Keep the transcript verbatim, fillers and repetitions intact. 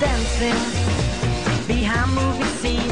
dancing behind movie scenes.